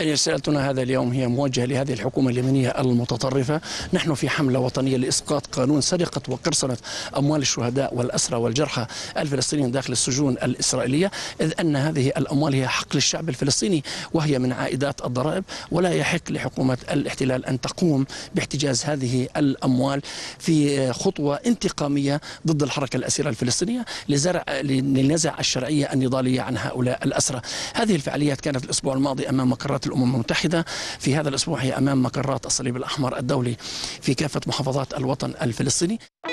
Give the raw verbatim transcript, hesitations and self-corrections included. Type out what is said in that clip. يعني رسالتنا هذا اليوم هي موجهة لهذه الحكومة اليمنية المتطرفة. نحن في حملة وطنية لإسقاط قانون سرقة وقرصنة أموال الشهداء والأسرى والجرحى الفلسطينيين داخل السجون الإسرائيلية، إذ أن هذه الأموال هي حق للشعب الفلسطيني وهي من عائدات الضرائب، ولا يحق لحكومة الاحتلال أن تقوم باحتجاز هذه الأموال في خطوة انتقامية ضد الحركة الأسيرة الفلسطينية لزرع لنزع الشرعية النضالية عن هؤلاء الأسرى. هذه الفعاليات كانت الأسبوع الماضي أمام مقرات الأمم المتحدة، في هذا الأسبوع هي أمام مقرات الصليب الأحمر الدولي في كافة محافظات الوطن الفلسطيني.